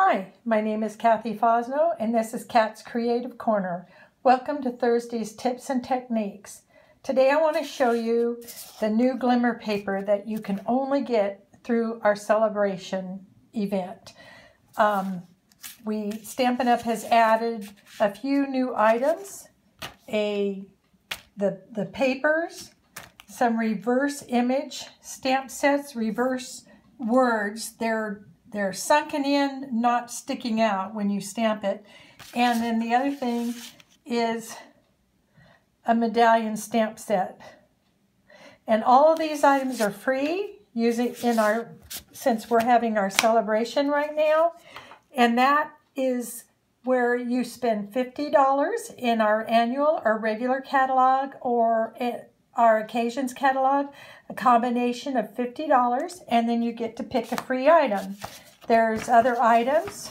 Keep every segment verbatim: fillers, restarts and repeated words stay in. Hi, my name is Kathy Fosno, and this is Kat's Creative Corner. Welcome to Thursday's Tips and Techniques. Today I want to show you the new Glimmer Paper that you can only get through our Sale-a-bration event. Um, we, Stampin' Up! Has added a few new items, a the, the papers, some reverse image stamp sets, reverse words. They're They're sunken in, not sticking out when you stamp it. And then the other thing is a medallion stamp set. And all of these items are free using in our, since we're having our Sale-a-bration right now. And that is where you spend fifty dollars in our annual or regular catalog or it, our Occasions Catalog, a combination of fifty dollars, and then you get to pick a free item. There's other items.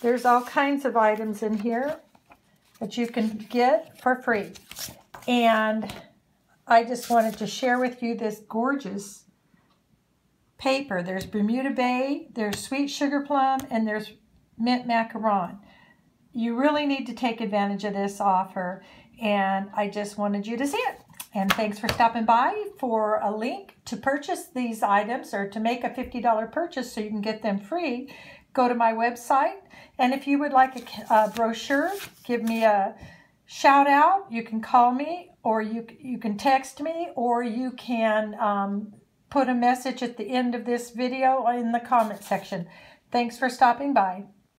There's all kinds of items in here that you can get for free. And I just wanted to share with you this gorgeous paper. There's Bermuda Bay, there's Sweet Sugar Plum, and there's Mint Macaron. You really need to take advantage of this offer, and I just wanted you to see it. And thanks for stopping by. For a link to purchase these items or to make a fifty dollar purchase so you can get them free, go to my website. And if you would like a, a brochure, give me a shout out. You can call me, or you, you can text me, or you can um, put a message at the end of this video in the comment section. Thanks for stopping by.